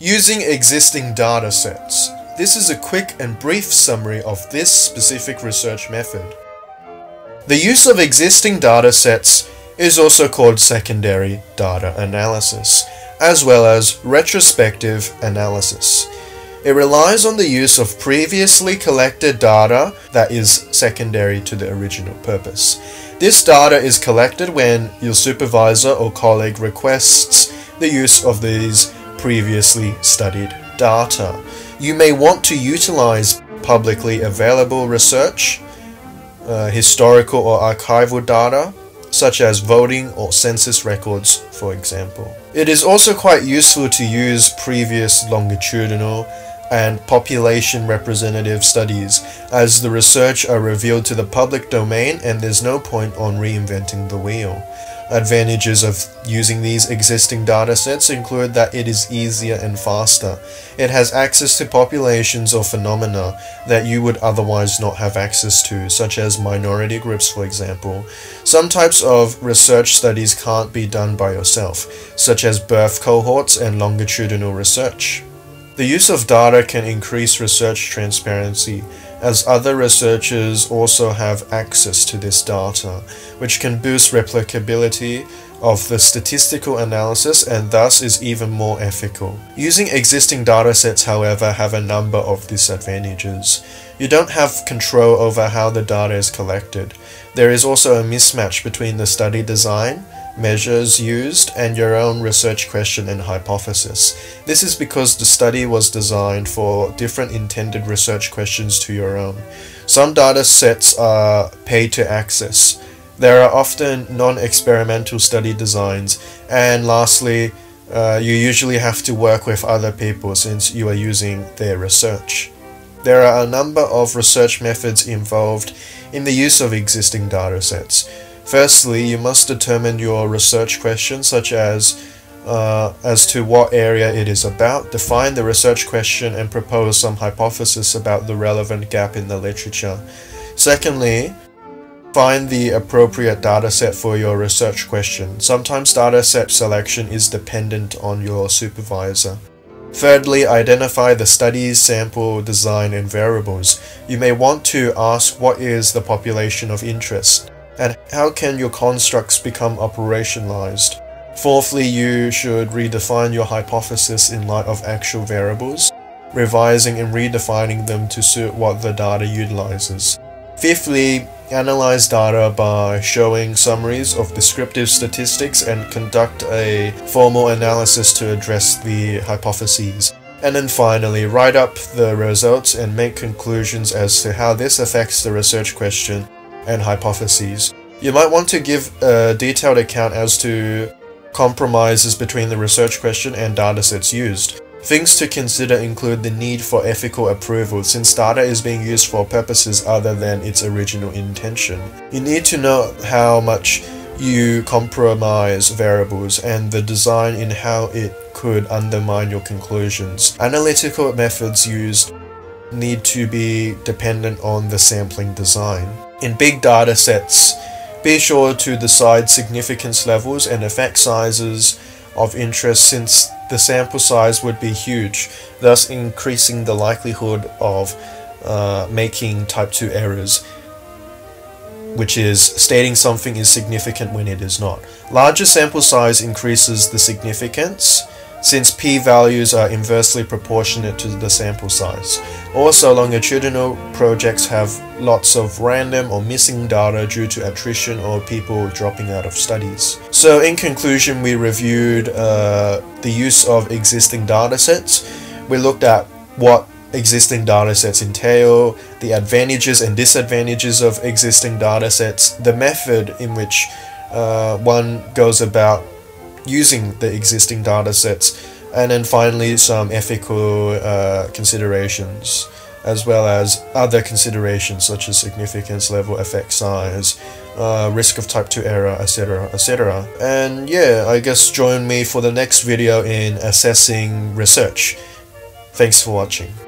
Using existing data sets. This is a quick and brief summary of this specific research method. The use of existing data sets is also called secondary data analysis, as well as retrospective analysis. It relies on the use of previously collected data that is secondary to the original purpose. This data is collected when your supervisor or colleague requests the use of these previously studied data. You may want to utilize publicly available research, historical or archival data, such as voting or census records, for example. It is also quite useful to use previous longitudinal and population representative studies, as the research are revealed to the public domain and there's no point on reinventing the wheel. Advantages of using these existing data sets include that it is easier and faster. It has access to populations or phenomena that you would otherwise not have access to, such as minority groups, for example. Some types of research studies can't be done by yourself, such as birth cohorts and longitudinal research. The use of data can increase research transparency, as other researchers also have access to this data, which can boost replicability of the statistical analysis and thus is even more ethical. Using existing data sets, however, have a number of disadvantages. You don't have control over how the data is collected. There is also a mismatch between the study design, measures used, and your own research question and hypothesis. This is because the study was designed for different intended research questions to your own. Some data sets are paid to access. There are often non-experimental study designs, and lastly, you usually have to work with other people since you are using their research. There are a number of research methods involved in the use of existing data sets. Firstly, you must determine your research question, such as to what area it is about, define the research question, and propose some hypothesis about the relevant gap in the literature. Secondly, find the appropriate dataset for your research question. Sometimes dataset selection is dependent on your supervisor. Thirdly, identify the studies, sample, design, and variables. You may want to ask what is the population of interest, and how can your constructs become operationalized? Fourthly, you should redefine your hypothesis in light of actual variables, revising and redefining them to suit what the data utilizes. Fifthly, analyze data by showing summaries of descriptive statistics and conduct a formal analysis to address the hypotheses. And then finally, write up the results and make conclusions as to how this affects the research question and hypotheses. You might want to give a detailed account as to compromises between the research question and datasets used. Things to consider include the need for ethical approval, since data is being used for purposes other than its original intention. You need to know how much you compromise variables and the design in how it could undermine your conclusions. Analytical methods used need to be dependent on the sampling design. In big data sets, be sure to decide significance levels and effect sizes of interest, since the sample size would be huge, thus increasing the likelihood of making type 2 errors, which is stating something is significant when it is not. Larger sample size increases the significance, since p-values are inversely proportionate to the sample size. Also, longitudinal projects have lots of random or missing data due to attrition or people dropping out of studies. So in conclusion, we reviewed the use of existing data sets. We looked at what existing data sets entail, the advantages and disadvantages of existing data sets, the method in which one goes about using the existing data sets, and then finally some ethical considerations, as well as other considerations such as significance level, effect size, risk of type 2 error, etc, etc. And yeah, I guess join me for the next video in assessing research. Thanks for watching.